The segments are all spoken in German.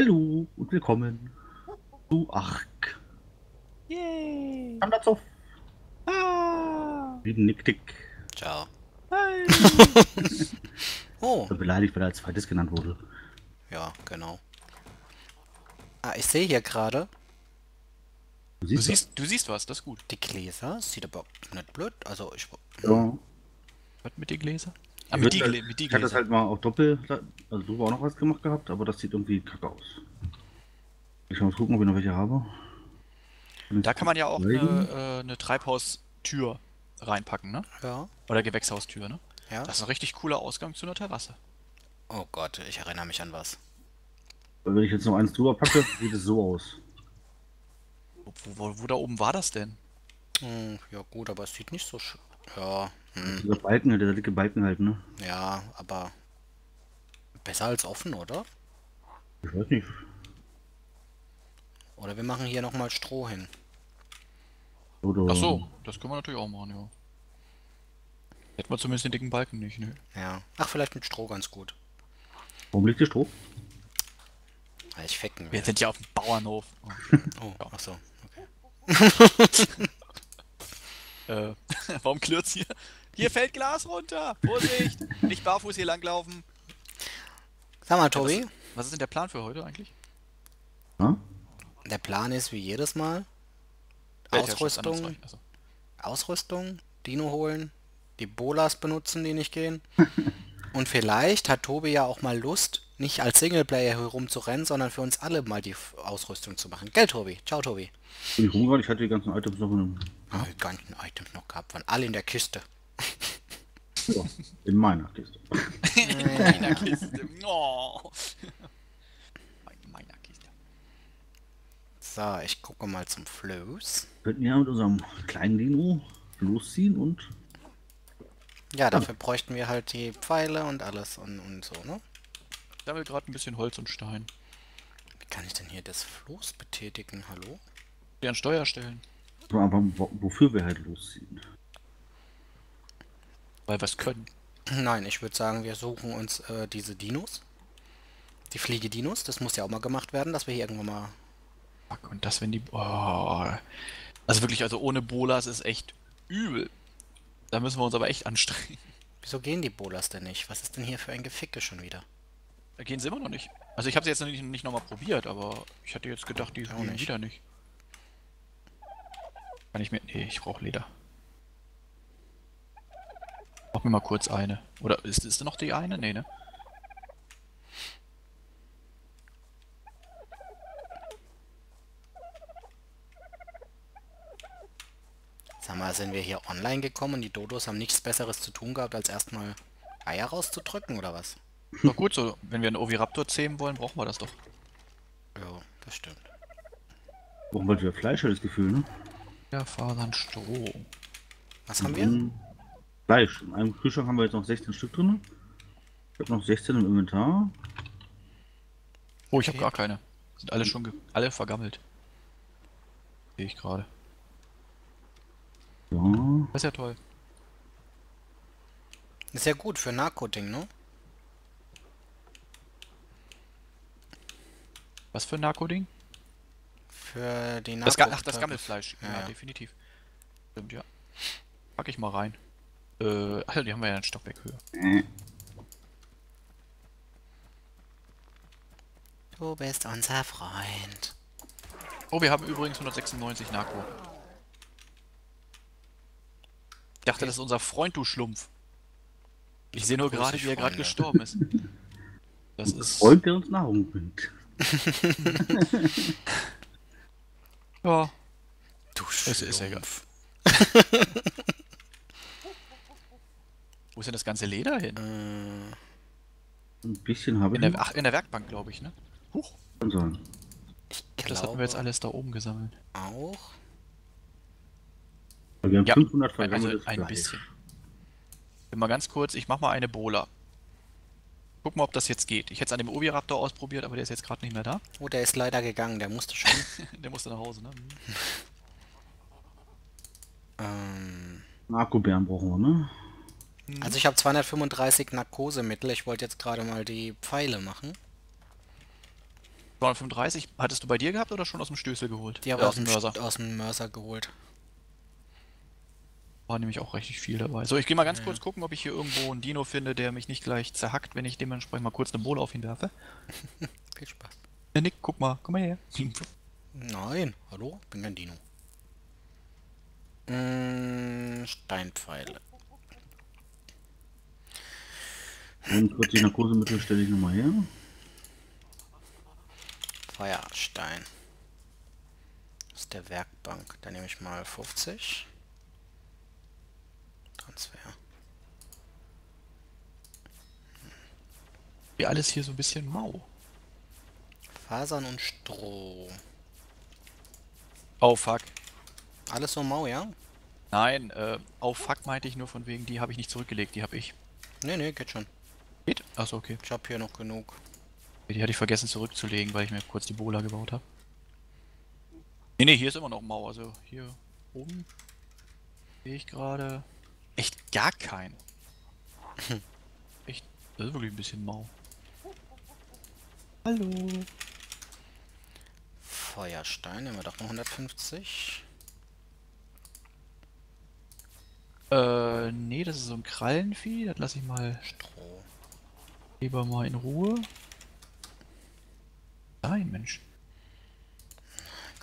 Hallo und willkommen zu Ark. Yay! Zanderzoff. Ah! Wie Nick Tick. Ciao. Hi! Oh. Ich bin beleidigt, weil er als zweites genannt wurde. Ja, genau. Ah, ich sehe hier gerade. Du siehst was, das ist gut. Die Gläser, sieht aber nicht blöd, also ich... Ja. Was mit den Gläsern? Ah, mit die ich Gläser. Hatte das halt mal auch doppelt, also du hast auch noch was gemacht gehabt, aber das sieht irgendwie kacke aus. Ich muss gucken, ob ich noch welche habe. Da kann man ja auch eine Treibhaustür reinpacken, ne? Ja. Oder Gewächshaustür, ne? Ja. Das ist ein richtig cooler Ausgang zu einer Terrasse. Oh Gott, ich erinnere mich an was. Wenn ich jetzt noch eins drüber packe, sieht es so aus. Wo da oben war das denn? Hm, ja gut, aber es sieht nicht so schön. Ja. Hm. Der dicke Balken halt, ne? Ja, aber besser als offen, oder? Ich weiß nicht. Oder wir machen hier nochmal Stroh hin. Oder... Ach so, das können wir natürlich auch machen, ja. Hätten wir zumindest den dicken Balken nicht, ne? Ja. Ach, vielleicht mit Stroh ganz gut. Warum liegt hier Stroh? Weil ich fecken will. Wir sind ja auf dem Bauernhof. Oh, oh ja. Ach so, okay. Warum klirrt's hier? Hier fällt Glas runter! Vorsicht! Nicht barfuß hier langlaufen! Sag mal, Tobi. Was ist denn der Plan für heute eigentlich? Hm? Der Plan ist wie jedes Mal: Ausrüstung, Dino holen, die Bolas benutzen, die nicht gehen. Und vielleicht hat Tobi ja auch mal Lust, nicht als Singleplayer herumzurennen, sondern für uns alle mal die Ausrüstung zu machen. Gell, Tobi? Ciao, Tobi. Ich hungere, ich hatte die ganzen Items noch genommen. Ah, die ganzen Items noch gehabt, waren alle in der Kiste. Ja, in meiner Kiste. In meiner Kiste. Oh. In meiner Kiste. So, ich gucke mal zum Floß. Wir könnten ja mit unserem kleinen Dino losziehen und... Ja, dafür bräuchten wir halt die Pfeile und alles und so, ne? Ich sammle gerade ein bisschen Holz und Stein. Wie kann ich denn hier das Floß betätigen? Hallo? Die an Steuer stellen. Aber wofür wir halt losziehen? Weil wir es können. Nein, ich würde sagen, wir suchen uns diese Dinos. Die Fliege-Dinos, das muss ja auch mal gemacht werden, dass wir hier irgendwann mal... Fuck, und das, wenn die... Oh. Also wirklich, also ohne Bolas ist echt übel. Da müssen wir uns aber echt anstrengen. Wieso gehen die Bolas denn nicht? Was ist denn hier für ein Geficke schon wieder? Da gehen sie immer noch nicht. Also ich habe sie jetzt nicht nochmal probiert, aber ich hatte jetzt gedacht, die gehen nicht. Wieder nicht. Kann ich mir... Nee, ich brauche Leder. Mach mir mal kurz eine. Oder ist da noch die eine? Nee, ne? Sag mal, sind wir hier online gekommen und die Dodos haben nichts Besseres zu tun gehabt, als erstmal Eier rauszudrücken, oder was? Doch gut so, wenn wir einen Oviraptor zähmen wollen, brauchen wir das doch. Ja, das stimmt. Warum wollen wir Fleisch, das Gefühl, ne? Ja, Fasern, Stroh. Was haben wir? Fleisch. In einem Kühlschrank haben wir jetzt noch 16 Stück drin. Ich habe noch 16 im Inventar. Oh, ich habe gar keine. Sind alle schon alle vergammelt. Sehe ich gerade. Ja. Das ist ja toll. Ist ja gut für Narko-Ding, ne? Was für ein Narko-Ding? Für die Narko-Ding. Ach, das Gammelfleisch. Ja, ja, definitiv. Stimmt, ja. Pack ich mal rein. Ach, die haben wir ja einen Stockwerk höher. Du bist unser Freund. Oh, wir haben übrigens 196 Narko. Ich dachte, das ist unser Freund, du Schlumpf. Ich sehe nur gerade, wie er gerade gestorben ist. Das ist Freund, der uns Nahrung bringt. Ja. Du Schlumpf. Ist egal. Wo ist denn das ganze Leder hin? Ein bisschen habe ich. Ach, in der Werkbank, glaube ich, ne? Huch. Ich glaube, das hatten wir jetzt alles da oben gesammelt. Auch. Wir haben ja, 500 vergammeltes Fleisch. Ein bisschen. Bin mal ganz kurz, ich mach mal eine Bola. Guck mal, ob das jetzt geht. Ich hätte es an dem Oviraptor ausprobiert, aber der ist jetzt gerade nicht mehr da. Oh, der ist leider gegangen, der musste schon. Der musste nach Hause, ne? Narkobären brauchen wir, ne? Also ich habe 235 Narkosemittel, ich wollte jetzt gerade mal die Pfeile machen. 35 hattest du bei dir gehabt oder schon aus dem Stößel geholt? Die habe aus dem Mörser. Aus dem Mörser geholt. War nämlich auch richtig viel dabei. So, ich gehe mal ganz kurz gucken, ob ich hier irgendwo einen Dino finde, der mich nicht gleich zerhackt, wenn ich dementsprechend mal kurz eine Bohle auf ihn werfe. Viel Spaß. Ja, Nick, guck mal, komm mal her. Nein, hallo? Bin kein Dino. Steinpfeile. Und kurz die Narkosemittel stelle ich nochmal her. Feuerstein. Das ist der Werkbank. Da nehme ich mal 50. Transfer. Wie alles hier so ein bisschen mau. Fasern und Stroh. Oh fuck. Alles so mau, ja? Nein, oh fuck meinte ich nur von wegen, die habe ich nicht zurückgelegt, die habe ich. Nee, nee, geht schon. Geht? Achso, okay. Ich habe hier noch genug. Die hatte ich vergessen zurückzulegen, weil ich mir kurz die Bola gebaut habe. Nee, nee, hier ist immer noch mau, also hier oben sehe ich gerade... Echt gar keinen. Echt, das ist wirklich ein bisschen mau. Hallo. Feuerstein, nehmen wir doch mal 150. Nee, das ist so ein Krallenvieh, das lasse ich mal Stroh. Lieber mal in Ruhe. Nein, Mensch.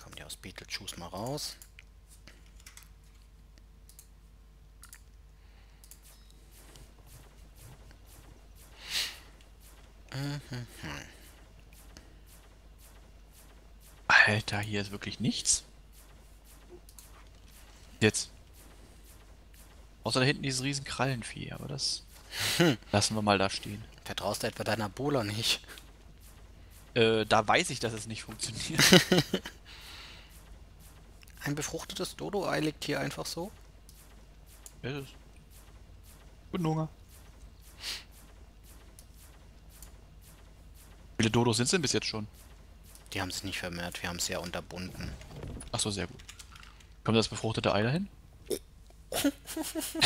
Kommt ja aus Beetlejuice mal raus. Alter, hier ist wirklich nichts. Jetzt. Außer da hinten dieses riesen Krallenvieh, aber das lassen wir mal da stehen. Vertraust du etwa deiner Bola nicht? Da weiß ich, dass es nicht funktioniert. Ein befruchtetes Dodo-Ei liegt hier einfach so. Ja, guten Hunger. Wie viele Dodos sind es denn bis jetzt schon? Die haben es nicht vermehrt, wir haben es ja unterbunden. Ach so, sehr gut. Kommt das befruchtete Ei dahin?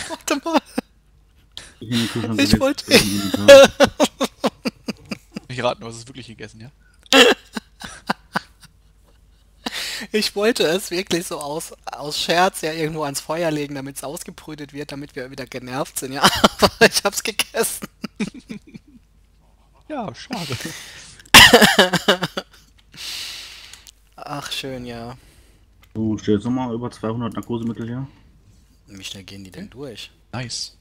Warte mal. Ich wollte... Ich rate nur, es ist wirklich gegessen, ja? Ich wollte es wirklich so aus Scherz ja irgendwo ans Feuer legen, damit es ausgebrütet wird, damit wir wieder genervt sind, ja? Aber ich hab's gegessen. Ja, schade. Ach, schön, ja. Du stellst nochmal über 200 Narkosemittel her. Wie schnell gehen die denn durch? Nice.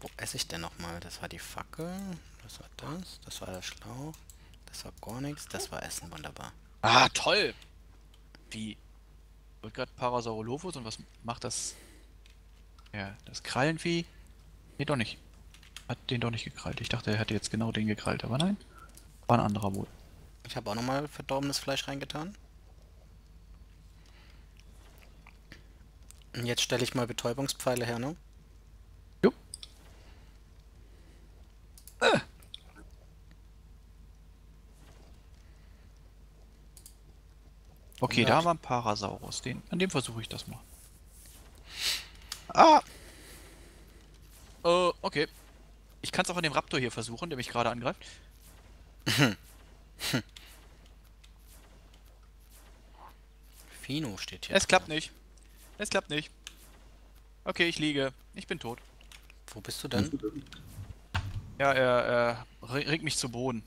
Wo esse ich denn nochmal? Das war die Fackel, das war der Schlauch, das war gar nichts, das war Essen, wunderbar. Ah, toll! Wie? Wird gerade Parasaurolophus und was macht das? Ja, das Krallenvieh? Nee, doch nicht. Hat den doch nicht gekrallt. Ich dachte, er hätte jetzt genau den gekrallt, aber nein. War ein anderer wohl. Ich habe auch nochmal verdorbenes Fleisch reingetan. Und jetzt stelle ich mal Betäubungspfeile her, ne? Jo. Okay, ja. Da war ein Parasaurus. An dem versuche ich das mal. Ah! Okay. Ich kann es auch an dem Raptor hier versuchen, der mich gerade angreift. Fino steht hier. Es klappt nicht. Es klappt nicht. Okay, ich liege. Ich bin tot. Wo bist du denn? Ja, er ringt mich zu Boden.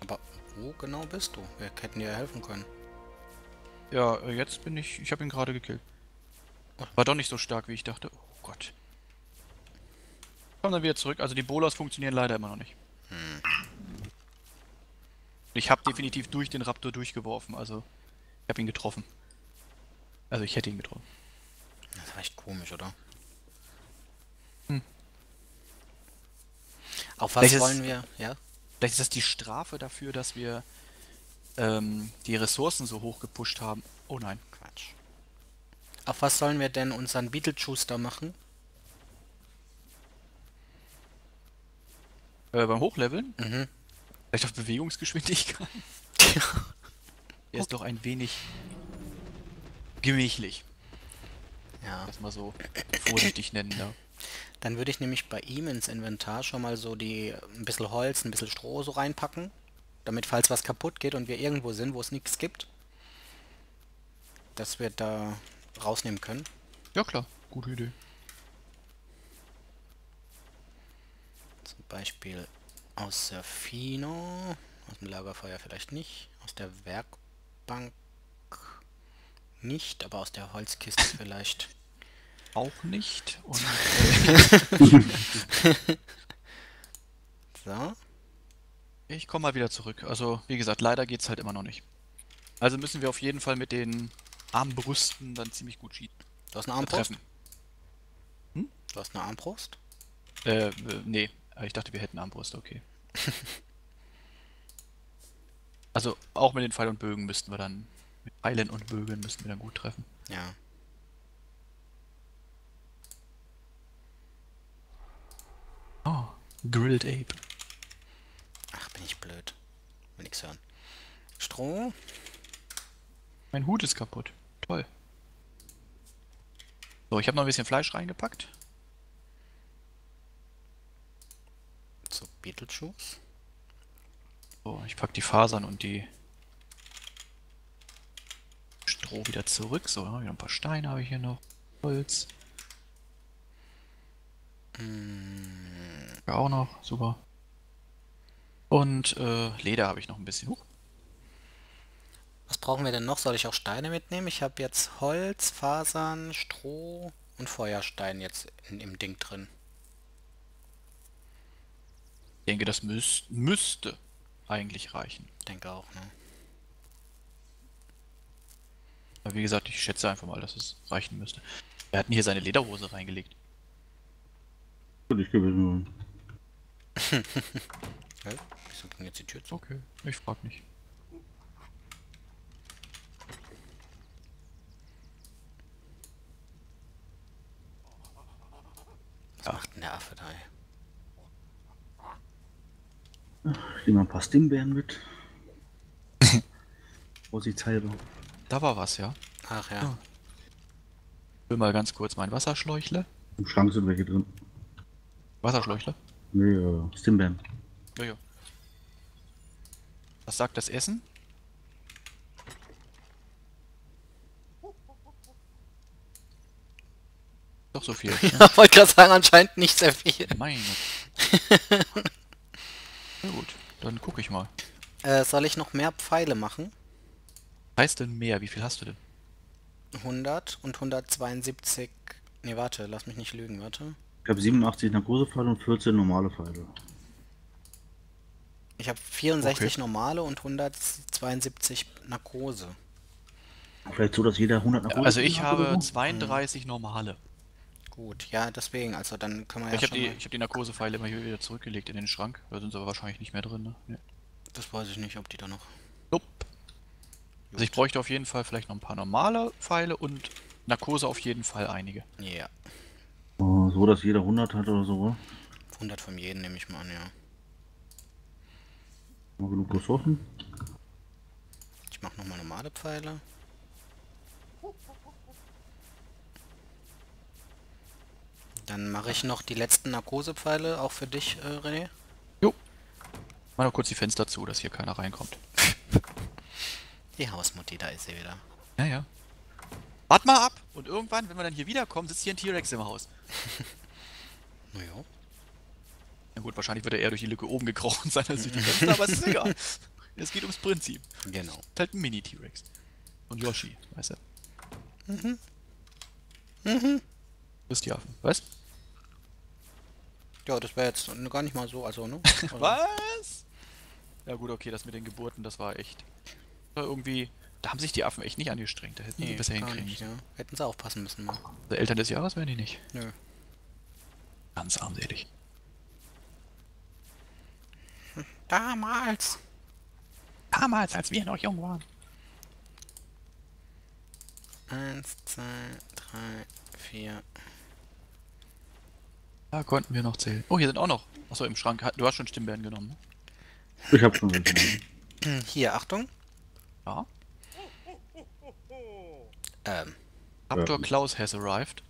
Aber wo genau bist du? Wir hätten dir helfen können. Ja, jetzt bin ich... Ich habe ihn gerade gekillt. War doch nicht so stark, wie ich dachte. Oh Gott. Kommen dann wieder zurück. Also die Bolas funktionieren leider immer noch nicht. Ich habe definitiv durch den Raptor durchgeworfen. Also ich habe ihn getroffen. Also ich hätte ihn getroffen. Das war echt komisch, oder? Hm. Auf was vielleicht wollen wir? Ja? Vielleicht ist das die Strafe dafür, dass wir die Ressourcen so hoch gepusht haben. Oh nein, Quatsch. Auf was sollen wir denn unseren Beetlejuice da machen? Beim Hochleveln? Mhm. Vielleicht auf Bewegungsgeschwindigkeit? Ja. Er ist doch ein wenig... gemächlich. Ja. Das mal so vorsichtig nennen, da. Dann würde ich nämlich bei ihm ins Inventar schon mal so ein bisschen Holz, ein bisschen Stroh so reinpacken, damit falls was kaputt geht und wir irgendwo sind, wo es nichts gibt, dass wir da rausnehmen können. Ja klar, gute Idee. Zum Beispiel aus der Fino, aus dem Lagerfeuer vielleicht nicht, aus der Werkbank nicht, aber aus der Holzkiste vielleicht. Auch nicht. Und so. Ich komme mal wieder zurück. Also, wie gesagt, leider geht es halt immer noch nicht. Also müssen wir auf jeden Fall mit den Armbrüsten dann ziemlich gut cheaten. Du hast eine Armbrust? Hm? Du hast eine Armbrust? Nee. Ich dachte, wir hätten Armbrust, okay. Also, auch mit den Pfeilen und Bögen müssten wir dann... Mit Pfeilen und Bögen müssten wir dann gut treffen. Ja. Oh, Grilled Ape. Ach, bin ich blöd. Will nix hören. Stroh. Mein Hut ist kaputt. Toll. So, ich habe noch ein bisschen Fleisch reingepackt. So, Beetelschuss. So, ich packe die Fasern und die Stroh wieder zurück. So, ein paar Steine habe ich hier noch. Holz. Ja, auch noch, super. Und Leder habe ich noch ein bisschen. Was brauchen wir denn noch? Soll ich auch Steine mitnehmen? Ich habe jetzt Holz, Fasern, Stroh und Feuerstein jetzt im Ding drin. Ich denke, das müsste eigentlich reichen. Ich denke auch, ne? Aber wie gesagt, ich schätze einfach mal, dass es reichen müsste. Wir hatten hier seine Lederhose reingelegt. Ich gewesen. Hä? Wieso ging jetzt die Tür zu? Okay, ich frag nicht. Was macht denn der Affe da? Ich nehme mal ein paar Stimmbeeren mit. Vorsichtshalber. Da war was, ja? Ach ja. Ja. Ich will mal ganz kurz mein Wasserschläuchle. Im Schrank sind welche drin. Wasserschläuchle? Nee, Stimmbeeren. Ja, ja. Was sagt das Essen? Doch so viel. Ich wollte gerade sagen, anscheinend nicht sehr viel. Meine. Na gut, dann gucke ich mal. Soll ich noch mehr Pfeile machen? Heißt denn mehr? Wie viel hast du denn? 100 und 172... Ne, warte, lass mich nicht lügen, warte. Ich habe 87 Narkosepfeile und 14 normale Pfeile. Ich habe 64 okay. Normale und 172 Narkose. Vielleicht so, dass jeder 100 Narkose. Also ich habe 32 normale. Gut, ja deswegen, also dann können wir ja schon... Ich habe die Narkosepfeile immer hier wieder zurückgelegt in den Schrank. Da sind sie aber wahrscheinlich nicht mehr drin, ne? Nee. Das weiß ich nicht, ob die da noch... Nope. Also ich bräuchte auf jeden Fall vielleicht noch ein paar normale Pfeile und Narkose auf jeden Fall einige. Ja. So, dass jeder 100 hat oder so, oder? 100 von jedem nehme ich mal an, ja. Mal genug Ressourcen. Ich mache nochmal normale Pfeile. Dann mache ich noch die letzten Narkosepfeile, auch für dich, René. Jo. Mach noch kurz die Fenster zu, dass hier keiner reinkommt. Die Hausmutti, da ist sie wieder. Ja, ja. Wart mal ab! Und irgendwann, wenn wir dann hier wiederkommen, sitzt hier ein T-Rex im Haus. Naja. Na gut, wahrscheinlich wird er eher durch die Lücke oben gekrochen sein als durch die Fenster, aber es ist egal. Es geht ums Prinzip. Genau. Es ist halt ein Mini-T-Rex. Und Yoshi, weißt du? Mhm. Mhm. Du bist die Affen, weißt du? Ja, das wäre jetzt gar nicht mal so, also, ne? Also. Was? Ja gut, okay, das mit den Geburten, das war echt... Irgendwie... Da haben sich die Affen echt nicht angestrengt, da hätten die besser hinkriegen. Nicht, ja. Hätten sie aufpassen müssen. Mal. Die Eltern des Jahres wären die nicht. Nö. Ganz armselig. Damals! Damals, als wir noch jung waren. 1, 2, 3, 4. Da konnten wir noch zählen. Oh, hier sind auch noch. Achso, im Schrank. Du hast schon Stimmbeeren genommen, ne? Ich hab schon welche. Hier, Achtung. Ja. Abdur Klaus has arrived.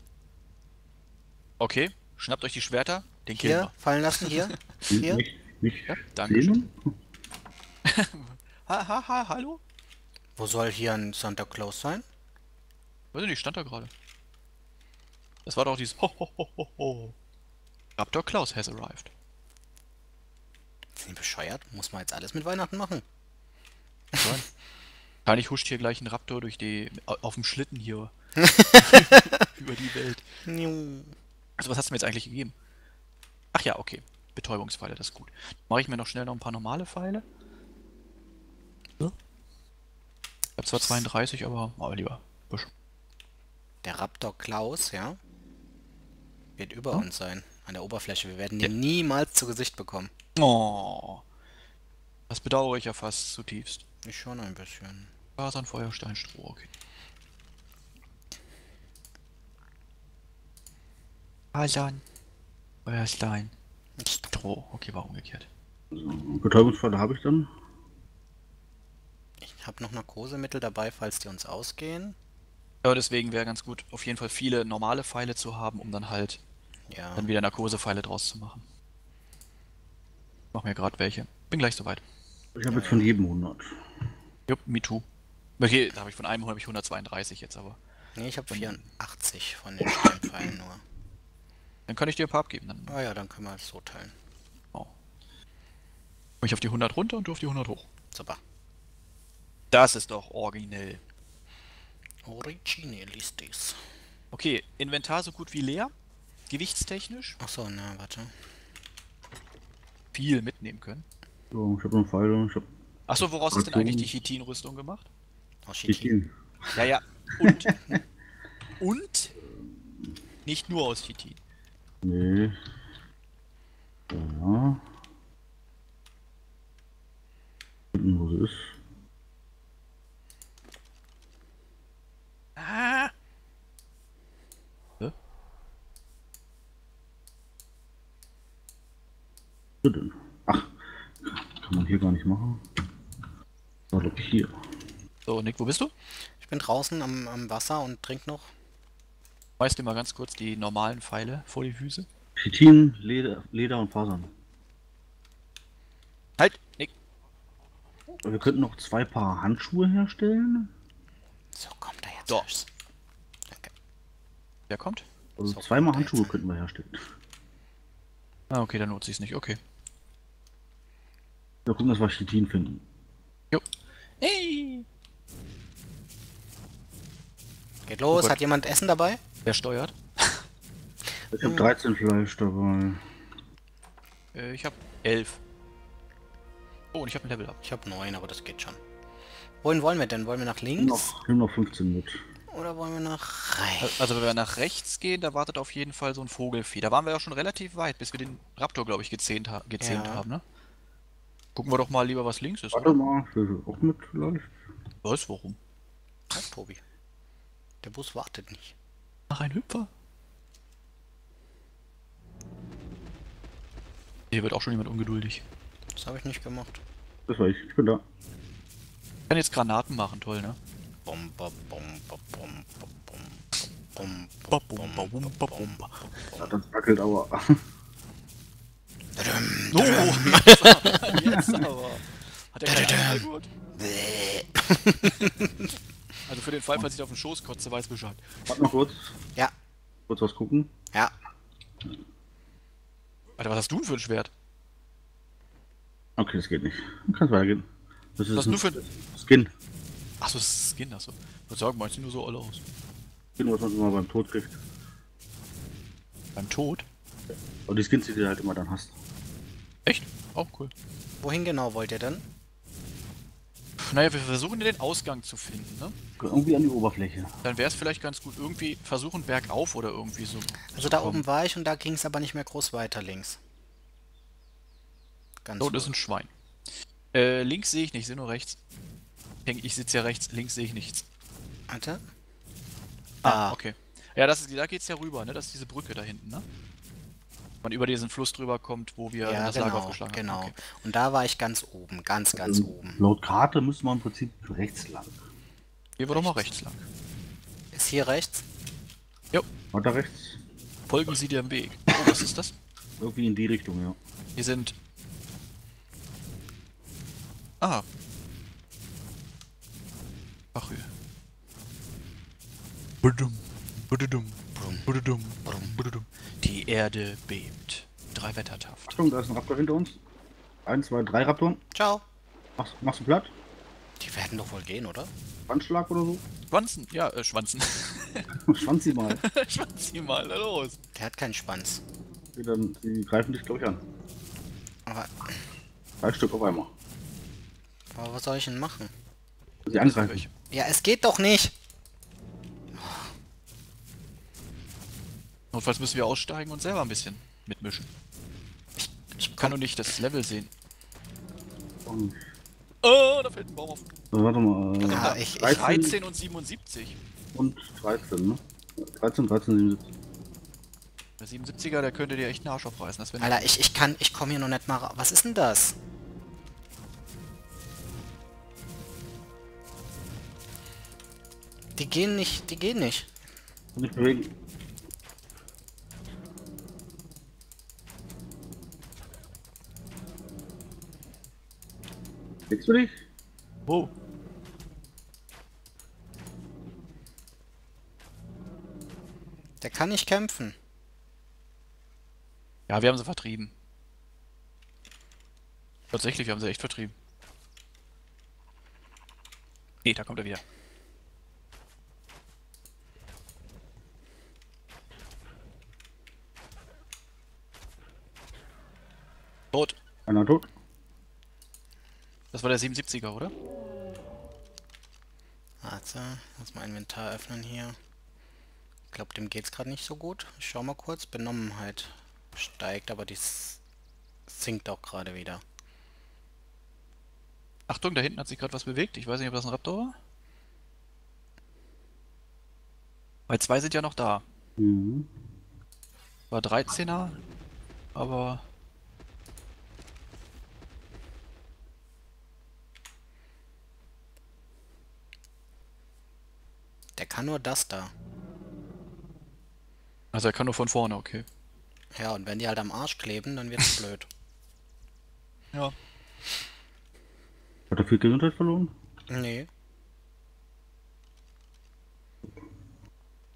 Okay, Schnappt euch die Schwerter, den Kill fallen lassen, hier, hier. Nicht ja, danke. Hallo? Wo soll hier ein Santa Claus sein? Weiß ich nicht, stand da gerade. Das war doch dieses ho, ho, ho, ho, ho. Raptor Klaus has arrived. Sind die bescheuert? Muss man jetzt alles mit Weihnachten machen? Wahrscheinlich huscht hier gleich ein Raptor durch die... auf dem Schlitten hier. Über die Welt. Also was hast du mir jetzt eigentlich gegeben? Ach ja, okay. Betäubungspfeile, das ist gut. Mache ich mir noch schnell noch ein paar normale Pfeile. Ja. Ich habe zwar 32, aber lieber. Der Raptor Klaus, ja, wird über uns sein, an der Oberfläche. Wir werden ihn niemals zu Gesicht bekommen. Oh, das bedauere ich ja fast zutiefst. Ich schon ein bisschen. Fasern, Feuer, Stein, Stroh, okay. Fasern, Feuer, Stein, Stroh, okay, war umgekehrt. Betäubungsfalle habe ich dann. Ich habe noch Narkosemittel dabei, falls die uns ausgehen. Ja, deswegen wäre ganz gut, auf jeden Fall viele normale Pfeile zu haben, um dann halt dann wieder Narkosepfeile draus zu machen. Ich mach mir gerade welche. Bin gleich soweit. Ich habe jetzt von jedem 100. Jupp, me too. Okay, da habe ich von einem 132 jetzt aber. Nee, ich habe 84 von den Steinpfeilen nur. Dann kann ich dir ein paar abgeben. Dann. Ah ja, dann können wir es so teilen. Oh. Ich auf die 100 runter und du auf die 100 hoch. Super. Das ist doch originell. Originell ist dies. Okay, Inventar so gut wie leer. Gewichtstechnisch. Achso, na, warte. Viel mitnehmen können. So, ich hab noch Pfeile. Achso, woraus ist denn eigentlich die Chitin-Rüstung gemacht? Aus Chitin. Ja, ja. Und? Und? Nicht nur aus Chitin. Nee. Ja. Hinten, wo sie ist. Ah. Hä? Ach, kann man hier gar nicht machen. War doch hier. So, Nick, wo bist du? Ich bin draußen am Wasser und trink noch. Weißt du mal ganz kurz die normalen Pfeile vor die Füße? Chitin, Leder und Fasern. Halt, Nick! Wir könnten noch 2 Paar Handschuhe herstellen. So, kommt er jetzt. Doch. Danke. Wer kommt? Also so, 2 Mal Handschuhe könnten wir herstellen. Ah, okay, dann nutze ich es nicht. Okay. Wir gucken, dass wir Chitin finden. Jo. Hey! Geht los, hat jemand Essen dabei? Wer steuert? Ich habe 13 Fleisch dabei. Ich habe 11. Oh, und ich habe ein Level Up. Ich habe 9, aber das geht schon. Wohin wollen wir denn? Wollen wir nach links? Ich nehme noch 15 mit. Oder wollen wir nach rechts? Also wenn wir nach rechts gehen, da wartet auf jeden Fall so ein Vogelvieh. Da waren wir ja schon relativ weit, bis wir den Raptor, glaube ich, gezähnt haben, ne? Gucken wir doch mal lieber, was links ist. Warte mal, ich will auch mit vielleicht. Was, warum? Nein, Tobi. Der Bus wartet nicht. Nach ein Hüpfer? Hier wird auch schon jemand ungeduldig. Das habe ich nicht gemacht. Das war ich. Ich bin da. Ich kann jetzt Granaten machen, toll, ne? Das wackelt aber. Oh, jetzt aber. Hat er keine Antwort? Also für den Fall, falls ich auf den Schoß kotze, weiß Bescheid. Warte mal kurz. Ja. Kurz was gucken? Ja. Alter, was hast du denn für ein Schwert? Okay, das geht nicht. Du kannst weitergehen. Das ist nur für Skin. Achso, das ist Skin, achso. Ich würde sagen, meinst du nur so alle aus? Skin, was man immer beim Tod kriegt. Beim Tod? Und die Skins, die du halt immer dann hast. Echt? Auch cool. Wohin genau wollt ihr denn? Naja, wir versuchen den Ausgang zu finden, ne? Irgendwie an die Oberfläche. Dann wäre es vielleicht ganz gut, irgendwie versuchen bergauf oder irgendwie so. Also da oben war ich und da ging es aber nicht mehr groß weiter links. Ganz gut. Das ist ein Schwein. Links sehe ich nicht, sind nur rechts. Ich sitze ja rechts, links sehe ich nichts. Warte. Ah, okay. Ja, das ist, da geht's ja rüber, ne? Das ist diese Brücke da hinten, ne? Man über diesen Fluss drüber kommt, wo wir das Lager aufgeschlagen haben. Genau. Okay. Und da war ich ganz oben, ganz oben. Laut Karte müssen wir im Prinzip rechts lang. Gehen wir doch mal rechts lang. Ist hier rechts? Jo. Weiter rechts. Folgen Sie dir im Weg. Oh, was ist das? Irgendwie in die Richtung, ja. Hier sind... Ah. Ach, hier. Budum, budum, budum, budum. Die Erde bebt. 3 wetterhaft. Achtung, da ist ein Raptor hinter uns. 1, 2, 3 Raptoren. Ciao. Machst du platt? Die werden doch wohl gehen, oder? Schwanzschlag oder so? Schwanzen? Ja, Schwanzen. Schwanzi mal. Schwanzi mal, los. Der hat keinen Schwanz. Okay, dann, die greifen dich, glaube ich, an. Aber... 3 Stück auf einmal. Aber was soll ich denn machen? Sie angreifen. Ja, es geht doch nicht. Notfalls müssen wir aussteigen und selber ein bisschen mitmischen. Ich kann doch nicht das Level sehen. Und oh, da fällt ein Baum auf. Warte mal. Ja, 13 und 77. Und 13, ne? 13, 77. Der 77er, der könnte dir echt einen Arsch aufreißen. Das Alter, ich komme hier noch nicht mal raus. Was ist denn das? Die gehen nicht, die gehen nicht. Nicht bewegen. Kriegst du dich? Wo? Der kann nicht kämpfen. Ja, wir haben sie vertrieben. Tatsächlich, wir haben sie echt vertrieben. Nee, da kommt er wieder. Tot. Einer tot. Das war der 77er, oder? Warte, lass mal Inventar öffnen hier. Ich glaube, dem geht's gerade nicht so gut. Ich schau mal kurz. Benommenheit steigt, aber die sinkt auch gerade wieder. Achtung, da hinten hat sich gerade was bewegt. Ich weiß nicht, ob das ein Raptor war. Weil 2 sind ja noch da. Mhm. War 13er, aber... Der kann nur das da. Also er kann nur von vorne, okay. Ja, und wenn die halt am Arsch kleben, dann wird's blöd. Ja. Hat er viel Gesundheit verloren? Nee.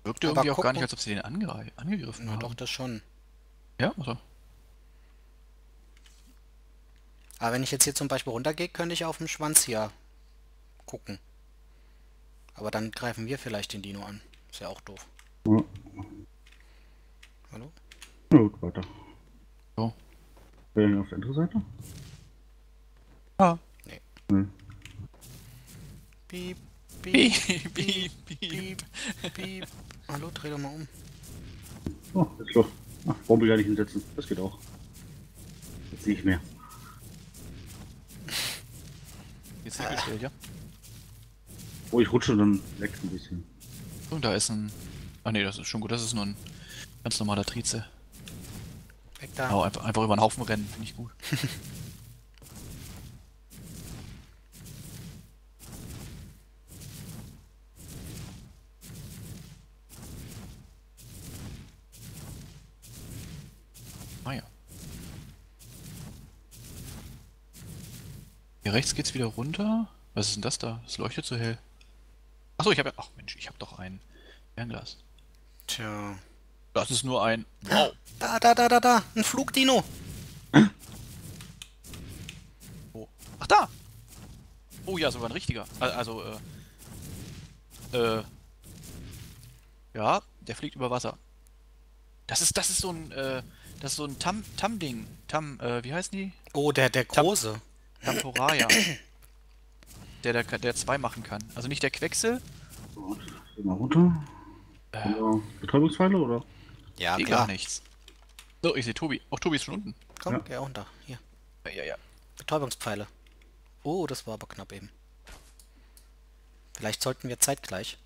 Wirkt irgendwie auch gar nicht, als ob sie den angegriffen haben. Doch, das schon. Ja, oder? Aber wenn ich jetzt hier zum Beispiel runtergehe, könnte ich auf dem Schwanz hier gucken. Aber dann greifen wir vielleicht den Dino an. Ist ja auch doof. Ja. Hallo? Na ja, gut, weiter. So. Wählen wir auf der anderen Seite? Ah. Nee. Nee. Piep, piep, piep, piep, piep. Hallo, dreh doch mal um. Oh, jetzt los. Ach, Bombe gar nicht hinsetzen. Das geht auch. Jetzt sehe ich mehr. Jetzt hergestellt, ja? Oh, ich rutsche dann weg ein bisschen. Und da ist ein... Ah ne, das ist schon gut. Das ist nur ein ganz normaler Trize. Weg da. Oh, einfach über den Haufen rennen, finde ich gut. Ah ja. Hier rechts geht's wieder runter. Was ist denn das da? Es leuchtet so hell. Achso, ich habe ja... Ach Mensch, ich habe doch ein Fernglas. Tja. Das ist nur ein... Wow. Da! Ein Flugdino! Oh. Ach, da! Oh ja, sogar ein richtiger. Also, ja, der fliegt über Wasser. Das ist so ein, das ist so ein Tam-Ding. Wie heißen die? Oh, der große. Tamporaya. Der 2 machen kann. Also nicht der Quecksil. So, mal runter. Betäubungspfeile, oder? Ja, klar. Gar nichts. So, ich sehe Tobi. Auch Tobi ist schon unten. Komm, ja. Geh auch runter. Hier. Ja. Betäubungspfeile. Oh, das war aber knapp eben. Vielleicht sollten wir zeitgleich.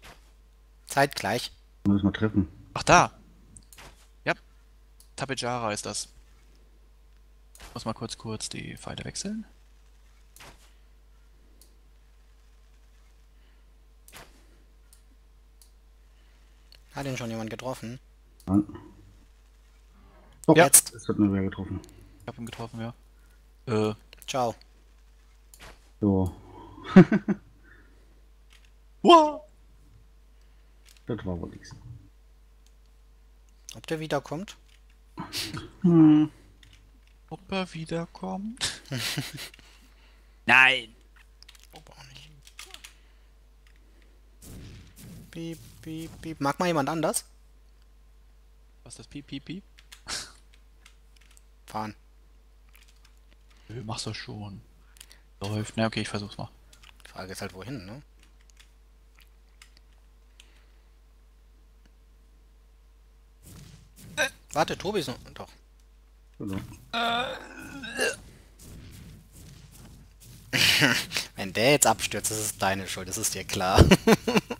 Zeitgleich. Müssen wir treffen. Ach, da. Ja. Tapejara ist das. Muss mal kurz die Pfeile wechseln. Hat ihn schon jemand getroffen? Nein. Oh, ja. Jetzt. Das hat mir wer getroffen. Ich hab ihn getroffen, ja. Ciao. So. Wow. Das war wohl nichts. Ob der wiederkommt? Hm. Ob er wiederkommt? Nein! Ob auch nicht. Piep, piep, piep. Mag mal jemand anders? Was ist das? Piep, piep, piep? Fahren. Nö, mach's doch schon. Läuft. Na okay, ich versuch's mal. Die Frage ist halt wohin, ne? Warte, Tobi ist noch... Doch. Genau. Wenn der jetzt abstürzt, das ist deine Schuld, das ist dir klar.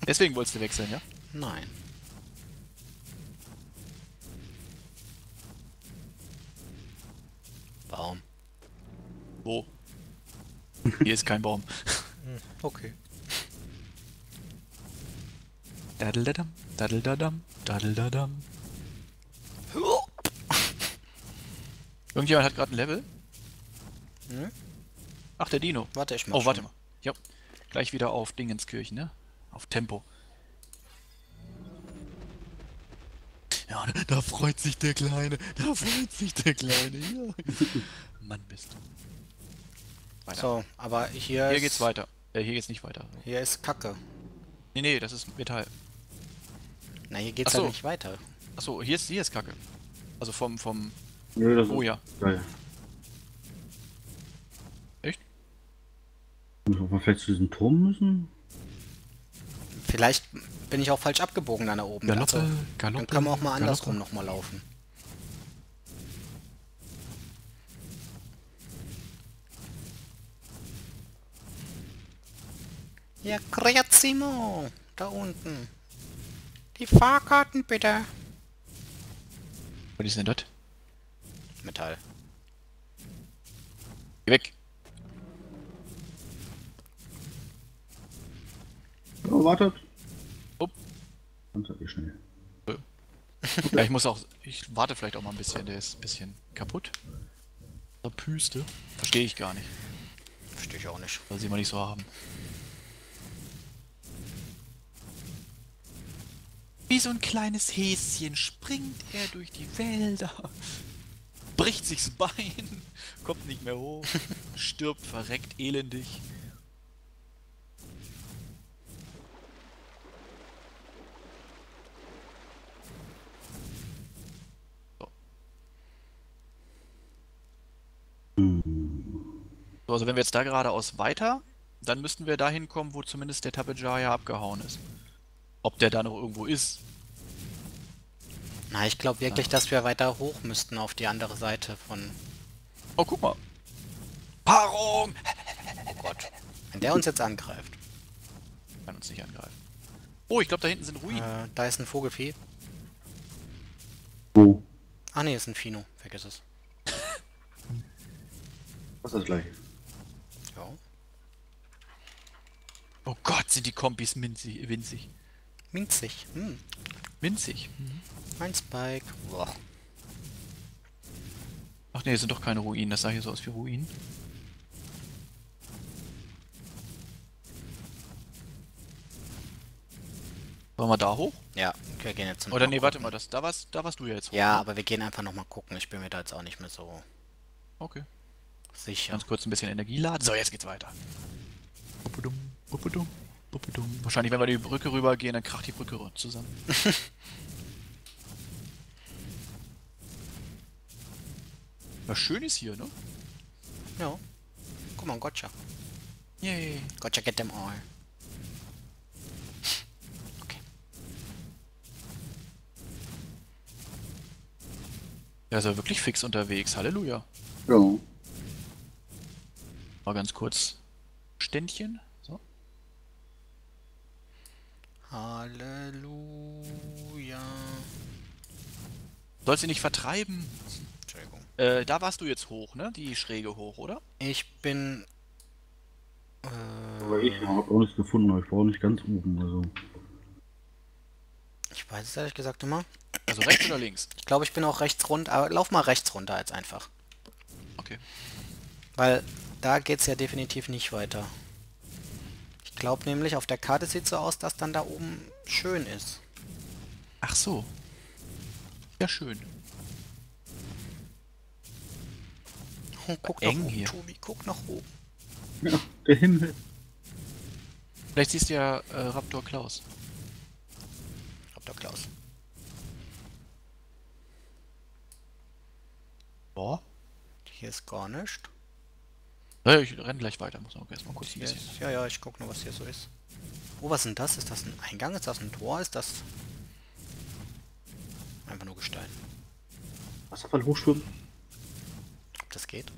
Deswegen wolltest du wechseln, ja? Nein. Baum. Wo? Hier ist kein Baum. Okay. Daddeldadam, daddeldadam, daddeldadam. Irgendjemand hat gerade ein Level? Hm? Ach, der Dino. Warte, ich mach. Oh, warte mal. Ja. Gleich wieder auf Dingenskirchen, ne? Auf Tempo. Ja, da freut sich der Kleine. Da freut sich der Kleine. Ja. Mann, bist du. Weiter. So, aber hier. Hier geht's weiter. Hier geht's nicht weiter. Hier ist Kacke. Nee, nee, das ist Metall. Na, hier geht's halt nicht weiter. Achso, hier ist Kacke. Also vom. Nö, das oh ja. Geil. Echt? Ob wir vielleicht zu diesem Turm müssen? Vielleicht bin ich auch falsch abgebogen da oben. Galoppe, also, Galoppe, dann können wir auch mal andersrum nochmal laufen. Ja, Kreazimo! Da unten. Die Fahrkarten bitte. Was ist denn dort? Metall. Geh weg! Oh, wartet! Upp! Dann seid ihr schnell. Ja, ich muss auch... Ich warte vielleicht auch mal ein bisschen, der ist ein bisschen kaputt. Der Püste. Verstehe ich gar nicht. Verstehe ich auch nicht. Soll sie mal nicht so haben. Wie so ein kleines Häschen springt er durch die Wälder. Bricht sich's Bein, kommt nicht mehr hoch, stirbt, verreckt, elendig. So. So, also wenn wir jetzt da geradeaus weiter, dann müssten wir dahin kommen, wo zumindest der Tapejara abgehauen ist. Ob der da noch irgendwo ist. Na, ich glaube wirklich, dass wir weiter hoch müssten auf die andere Seite von... Oh, guck mal. Paarung! Oh Gott. Wenn der uns jetzt angreift. Kann uns nicht angreifen. Oh, ich glaube, da hinten sind Ruinen. Da ist ein Vogelvieh. Wo? Ah ne, ist ein Fino. Vergiss es. Was ist das gleiche? Ja. Oh Gott, sind die Kombis winzig. Winzig. Winzig. Hm. Winzig. Mhm. Ein Spike. Boah. Ach ne, sind doch keine Ruinen. Das sah hier so aus wie Ruinen. Wollen wir da hoch? Ja, wir gehen jetzt zum Oder nee, warte mal, da warst du ja jetzt hoch. Ja, aber wir gehen einfach nochmal gucken. Ich bin mir da jetzt auch nicht mehr so... Okay. Sicher. Ganz kurz ein bisschen Energie laden. So, jetzt geht's weiter. Bupudum, bupudum, bupudum. Wahrscheinlich, wenn wir die Brücke rübergehen, dann kracht die Brücke zusammen. Was schön ist hier, ne? Ja. Guck mal, Gotcha. Yay. Gotcha, get them all. Okay. Ja, ist ja wirklich fix unterwegs. Halleluja. Ja. Mal ganz kurz. Ständchen. So. Halleluja. Sollst du nicht vertreiben? Da warst du jetzt hoch, ne? Die Schräge hoch, oder? Ich bin... Aber ich habe auch nichts gefunden, aber ich war auch nicht ganz oben, also... Ich weiß es ehrlich gesagt immer. Also rechts oder links? Ich glaube, ich bin auch rechts runter, aber lauf mal rechts runter jetzt einfach. Okay. Weil da geht es ja definitiv nicht weiter. Ich glaube nämlich, auf der Karte sieht es so aus, dass dann da oben schön ist. Ach so. Ja, schön. Oh, guck nach oben, Tobi, guck nach oben. Ja, der Himmel. Vielleicht siehst du ja Raptor Klaus. Raptor Klaus. Boah. Hier ist gar nichts. Naja, ich renne gleich weiter, muss noch erstmal kurz hier ein bisschen. Ja, ja, ich guck nur, was hier so ist. Oh, was sind das? Ist das ein Eingang? Ist das ein Tor? Ist das... Einfach nur Gestein. Wasserfall hochschwimmen. Ob das geht?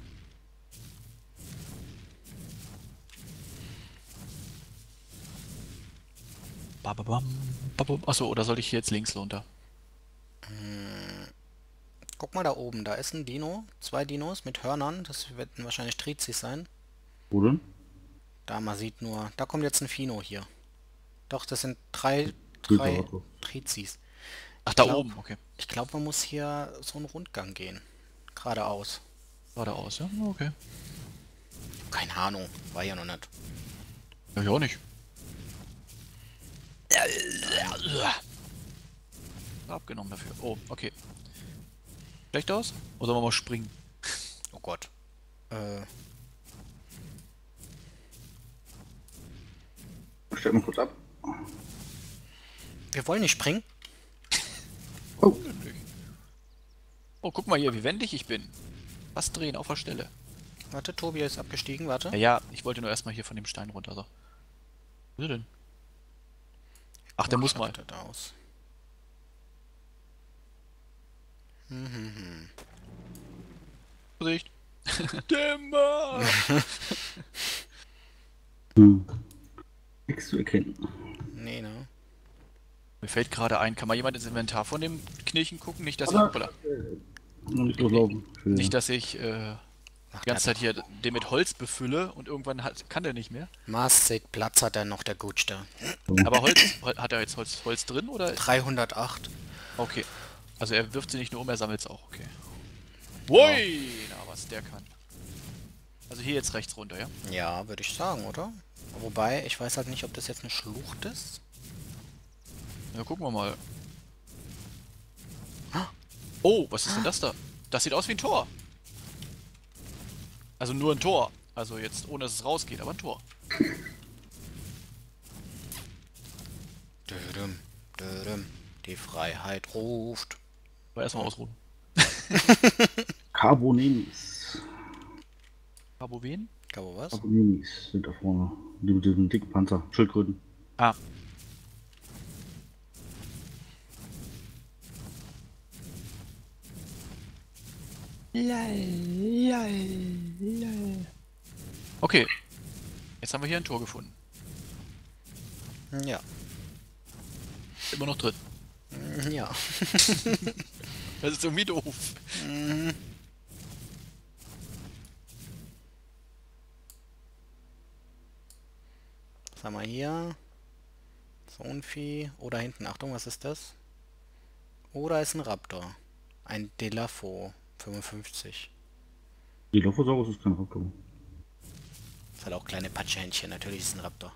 Achso, oder soll ich hier jetzt links runter? Guck mal da oben, da ist ein Dino, zwei Dinos mit Hörnern, das werden wahrscheinlich Trizis sein. Wo denn? Da, man sieht nur, da kommt jetzt ein Fino hier. Doch, das sind drei Trizis. Ach, da oben, okay. Ich glaube, man muss hier so einen Rundgang gehen. Geradeaus. Geradeaus, ja? Okay. Keine Ahnung, war ja noch nicht. Ja, ich auch nicht. Abgenommen dafür. Oh, okay. Schlecht aus? Oder wollen wir mal springen? Oh Gott. Stell mal kurz ab. Wir wollen nicht springen. Oh. Oh, guck mal hier, wie wendig ich bin. Was drehen auf der Stelle. Warte, Tobi ist abgestiegen, warte. Ja, ich wollte nur erstmal hier von dem Stein runter. So. Wo ist er denn? Ach, der muss mal. Aus. Vorsicht! Dämmer! Nichts zu erkennen. Nee, ne? Mir fällt gerade ein, kann mal jemand ins Inventar von dem Knirchen gucken? Nicht, dass ich die ganze Zeit hier den mit Holz befülle und irgendwann kann der nicht mehr. Maßig Platz hat er noch, der Gutste. Aber Holz, hat er jetzt Holz drin, oder? 308. Okay. Also er wirft sie nicht nur um, er sammelt es auch, okay. Woi! Na, was der kann. Also hier jetzt rechts runter, ja? Ja, würde ich sagen, oder? Wobei, ich weiß halt nicht, ob das jetzt eine Schlucht ist. Ja, gucken wir mal. Oh, was ist denn das da? Das sieht aus wie ein Tor. Also nur ein Tor. Also jetzt, ohne dass es rausgeht, aber ein Tor. Dödüm, dödüm. Die Freiheit ruft. Aber erstmal ausruhen. Carbonemis. Carbo wen? Carbo was? Carbonemis sind da vorne. Die mit diesem dicken Panzer. Schildkröten. Ah. Okay. Jetzt haben wir hier ein Tor gefunden. Ja. Immer noch drin. Ja. Das ist irgendwie doof. Was haben wir hier? So ein Vieh. Oder hinten, Achtung, was ist das? Oder ist ein Raptor. Ein Dilophos 55. Dilophosaurus ist kein Raptor. Das hat auch kleine Patschhändchen, natürlich ist ein Raptor.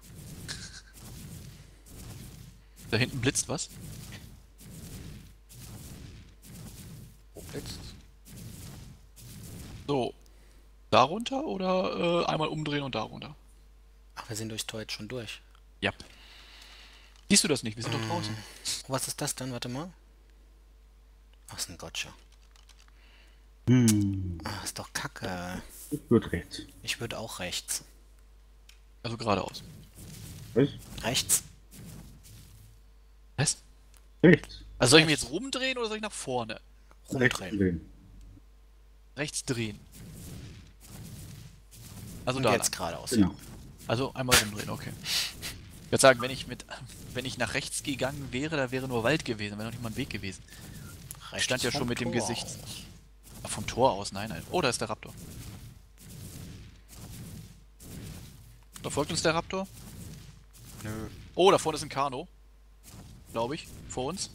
Da hinten blitzt was? Jetzt. So, darunter oder einmal umdrehen und darunter? Ach, wir sind durchs Tor jetzt schon durch. Ja. Siehst du das nicht? Wir sind doch draußen. Was ist das dann? Warte mal. Ach, ist ein Gotcha. Ach, ist doch kacke. Ich würde rechts. Ich würde auch rechts. Also geradeaus. Was? Rechts. Was? Rechts. Also soll ich mich jetzt rumdrehen oder soll ich nach vorne? Rumdrehen. Rechts drehen. Also da jetzt geradeaus. Genau. Also einmal rumdrehen, okay. Ich würde sagen, wenn ich nach rechts gegangen wäre, da wäre nur Wald gewesen, wäre noch nicht mal ein Weg gewesen. Ich stand ja schon mit dem Gesicht vom Tor aus. Nein, nein. Oh, da ist der Raptor. Da folgt uns der Raptor? Nö. Oh, da vorne ist ein Kanu, glaube ich, vor uns.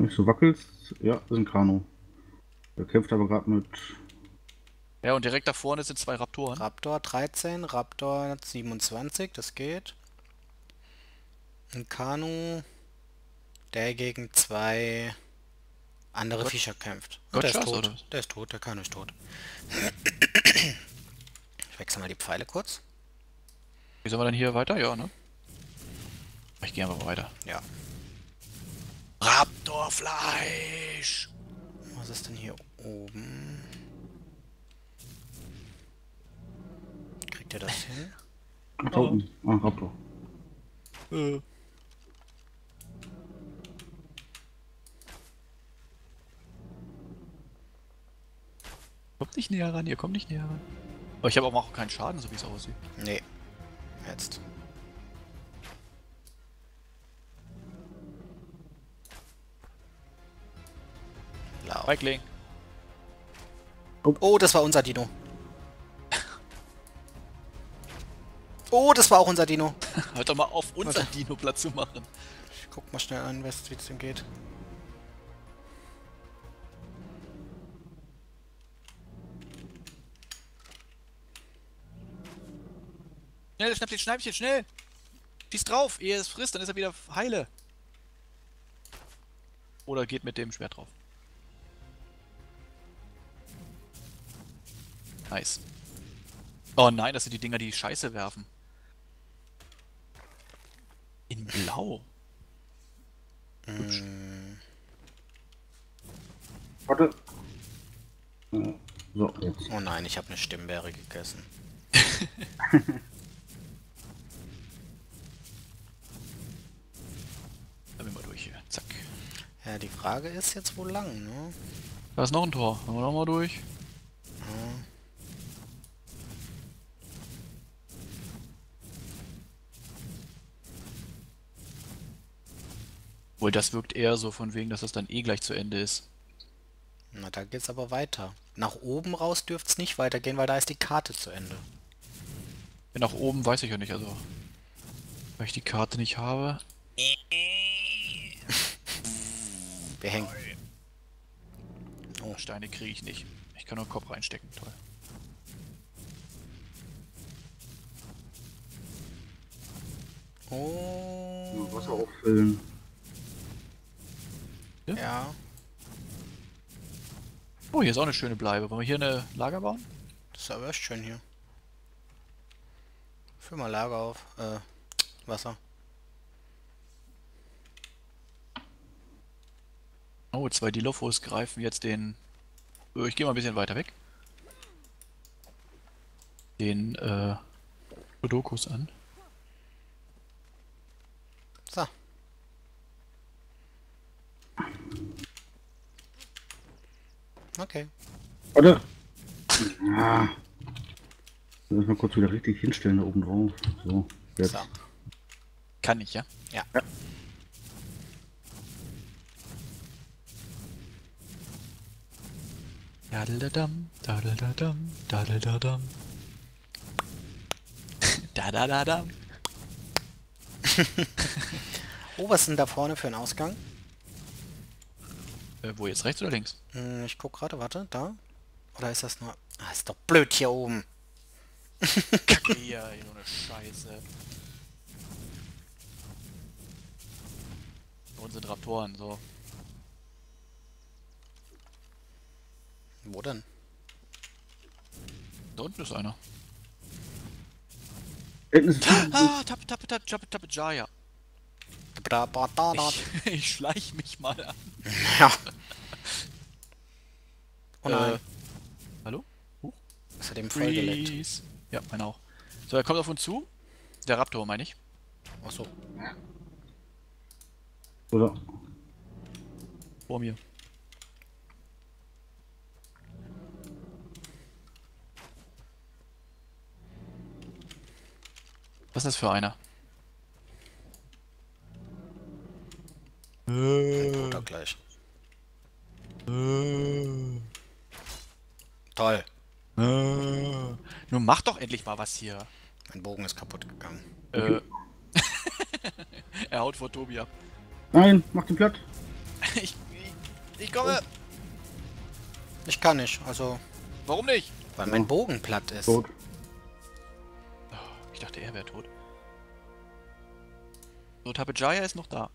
nicht so wackelst. Ja, das ist ein Kanu. Der kämpft aber gerade mit... Ja, und direkt da vorne sind zwei Raptoren. Raptor 13, Raptor 27, das geht. Ein Kanu, der gegen zwei andere Fischer kämpft. Und der ist tot. Oder? Der ist tot, der Kanu ist tot. Ich wechsle mal die Pfeile kurz. Wie sollen wir denn hier weiter? Ja, ne? Ich gehe einfach weiter. Ja. Raptorfleisch! Was ist denn hier oben? Kriegt ihr das hin? Da oben. Ein Raptor. Kommt nicht näher ran, ihr kommt nicht näher ran. Aber ich habe auch keinen Schaden, so wie es aussieht. Nee. Jetzt. Lauf. Weikling. Oh, das war unser Dino. Oh, das war auch unser Dino. Hört doch mal auf, unser Dino Platz zu machen. Ich guck mal schnell an, wie es dem geht. Schnell, schnapp den Schneibchen, schnell! Schieß drauf, ehe es frisst, dann ist er wieder heile. Oder geht mit dem Schwert drauf. Nice. Oh nein, das sind die Dinger, die Scheiße werfen. In Blau. Hübsch. Warte. So, jetzt. Oh nein, ich habe eine Stimmbeere gegessen. Dann bin ich mal durch hier. Zack. Ja, die Frage ist jetzt, wo lang, ne? Da ist noch ein Tor. Wollen wir noch mal durch? Ja. Obwohl, das wirkt eher so von wegen, dass das dann eh gleich zu Ende ist. Na, da geht's aber weiter. Nach oben raus dürft's nicht weitergehen, weil da ist die Karte zu Ende. Ja, nach oben weiß ich ja nicht, also... Weil ich die Karte nicht habe... Wir hängen. Oh, Steine kriege ich nicht. Ich kann nur den Kopf reinstecken, toll. Oh... Wasser auffüllen. Ja? Ja. Oh, hier ist auch eine schöne Bleibe. Wollen wir hier eine Lager bauen? Das ist aber echt schön hier. Füll mal Lager auf. Wasser. Oh, zwei Dilophos greifen jetzt den... Ich gehe mal ein bisschen weiter weg. Den, Rodokus an. So. Okay. Warte! Ja. Lass mal kurz wieder richtig hinstellen da oben drauf. So, jetzt. So. Kann ich, ja? Ja. Ja. Dadadadam, dadadadam, dadadadam. Dadadadam. Oh, was ist denn da vorne für ein Ausgang? Wo jetzt, rechts oder links? Ich guck gerade, warte, da. Oder ist das nur... Ah, ist doch blöd hier oben. Kacke hier, so eine Scheiße. Und sind Raptoren, so. Wo denn? Da unten ist einer. Ah, Tapejara. Ich schleich mich mal an. Ja. Oh nein. Hallo? Ist er dem vollgeleckt? Ja, meine auch. So, er kommt auf uns zu. Der Raptor, meine ich. Ach so. Oder? Vor mir. Was ist das für einer? Oder gleich. Toll. Nun mach doch endlich mal was hier. Mein Bogen ist kaputt gegangen. Er haut vor Tobi ab. Nein, mach den platt. Ich komme! Oh. Ich kann nicht, also... Warum nicht? Weil mein Bogen platt ist. Tot. Oh, ich dachte, er wäre tot. So, Tapejara ist noch da.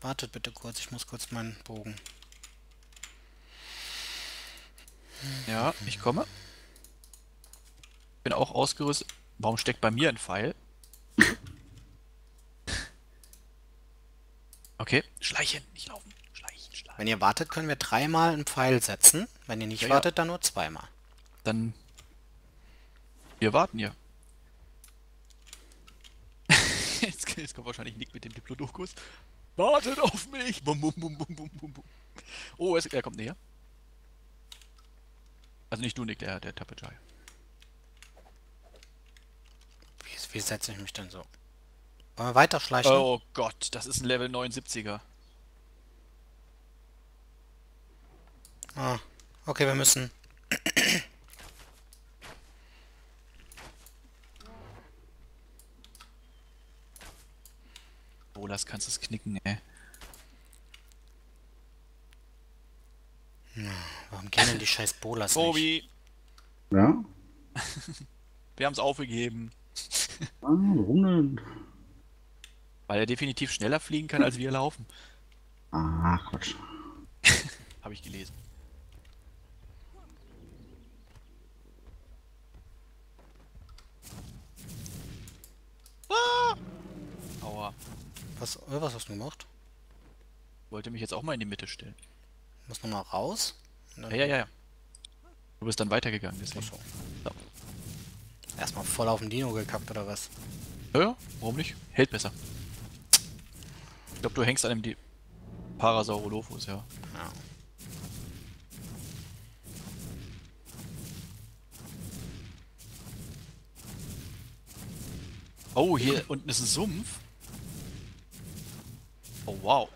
Wartet bitte kurz, ich muss kurz meinen Bogen... Ja, ich komme. Bin auch ausgerüstet. Warum steckt bei mir ein Pfeil? Okay, schleichen, nicht laufen. Schleichen, schleichen. Wenn ihr wartet, können wir dreimal einen Pfeil setzen. Wenn ihr nicht wartet, dann nur zweimal. Dann... Wir warten hier. Jetzt kommt wahrscheinlich Nick mit dem Diplodocus. Wartet auf mich! Bum, bum, bum, bum, bum, bum. Oh, er kommt näher. Also nicht du, Nick, der Tapejara. Wie setze ich mich denn so? Wollen wir weiter schleichen? Oh Gott, das ist ein Level 79er. Ah, okay, wir müssen... Bolas, kannst du es knicken, ey. Na, warum gehen denn die scheiß Bolas nicht? Tobi! Ja? Wir haben es aufgegeben. Ah, warum denn? Weil er definitiv schneller fliegen kann, als wir laufen. Ah, Quatsch. Habe ich gelesen. Ah! Aua. Was hast du gemacht? Wollte mich jetzt auch mal in die Mitte stellen. Muss nochmal raus? Ja. Du bist dann weitergegangen, deswegen. So. Erstmal voll auf den Dino gekackt, oder was? Ja, warum nicht? Hält besser. Ich glaube, du hängst an dem Parasaurolophus, ja. Ja. Oh, hier unten ist ein Sumpf. Oh, wow.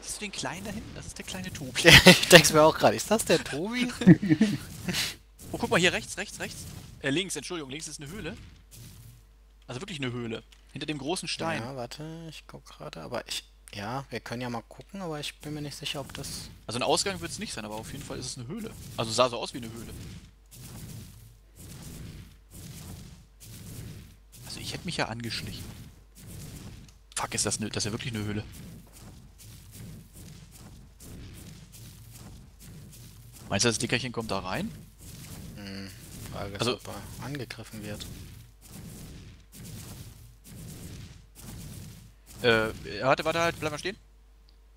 Siehst du den Kleinen da hinten? Das ist der kleine Tobi. Ich denke mir auch gerade, ist das der Tobi? Oh, guck mal, hier rechts. Links, Entschuldigung, links ist eine Höhle. Also wirklich eine Höhle. Hinter dem großen Stein. Ja, warte, ich guck gerade, aber ich... Ja, wir können ja mal gucken, aber ich bin mir nicht sicher, ob das... Also ein Ausgang wird es nicht sein, aber auf jeden Fall ist es eine Höhle. Also sah so aus wie eine Höhle. Also ich hätte mich ja angeschlichen. Fuck, ist das eine... Das ist ja wirklich eine Höhle. Meinst du, das Dickerchen kommt da rein? Frage, also, ob er angegriffen wird. Warte, halt, bleib mal stehen.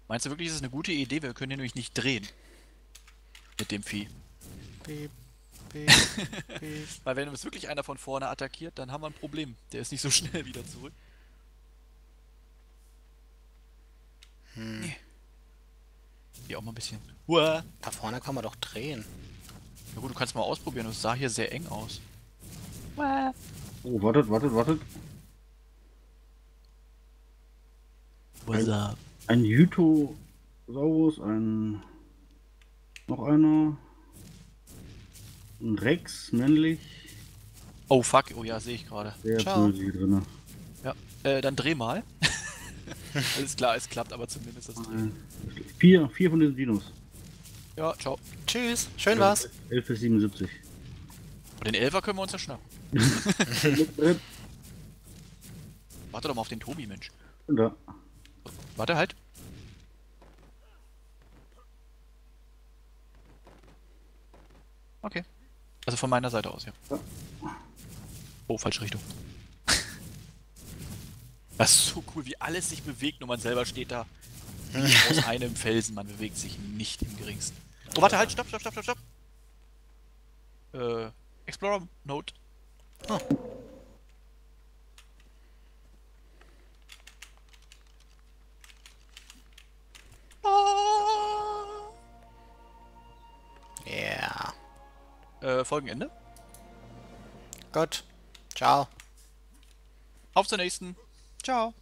Meinst du wirklich, das ist eine gute Idee? Wir können hier nämlich nicht drehen. Mit dem Vieh. Piep, piep, piep. Weil wenn uns wirklich einer von vorne attackiert, dann haben wir ein Problem. Der ist nicht so schnell wieder zurück. Nee. Hier auch mal ein bisschen. Uah. Da vorne kann man doch drehen. Na gut, du kannst mal ausprobieren, das sah hier sehr eng aus. Oh, wartet. What's up? Ein Yuto-Saurus, ein... Noch einer. Ein Rex, männlich. Oh fuck, oh ja, sehe ich gerade. Der ist drin. Ja, dann dreh mal. Alles klar, es klappt aber zumindest das Drehen. Vier von diesen Dinos. Ja, ciao. Tschüss. Schön war's. 11,77. Den Elfer können wir uns ja schnappen. Warte doch mal auf den Tobi, Mensch. Da. Warte halt. Okay. Also von meiner Seite aus, ja. Oh, falsche Richtung. Das ist so cool, wie alles sich bewegt, nur man selber steht da. Aus einem Felsen, man bewegt sich nicht im geringsten. Oh, warte, halt, stopp. Explorer Note. Oh. Yeah. Folgenende. Gut. Ciao. Auf zur nächsten. Ciao.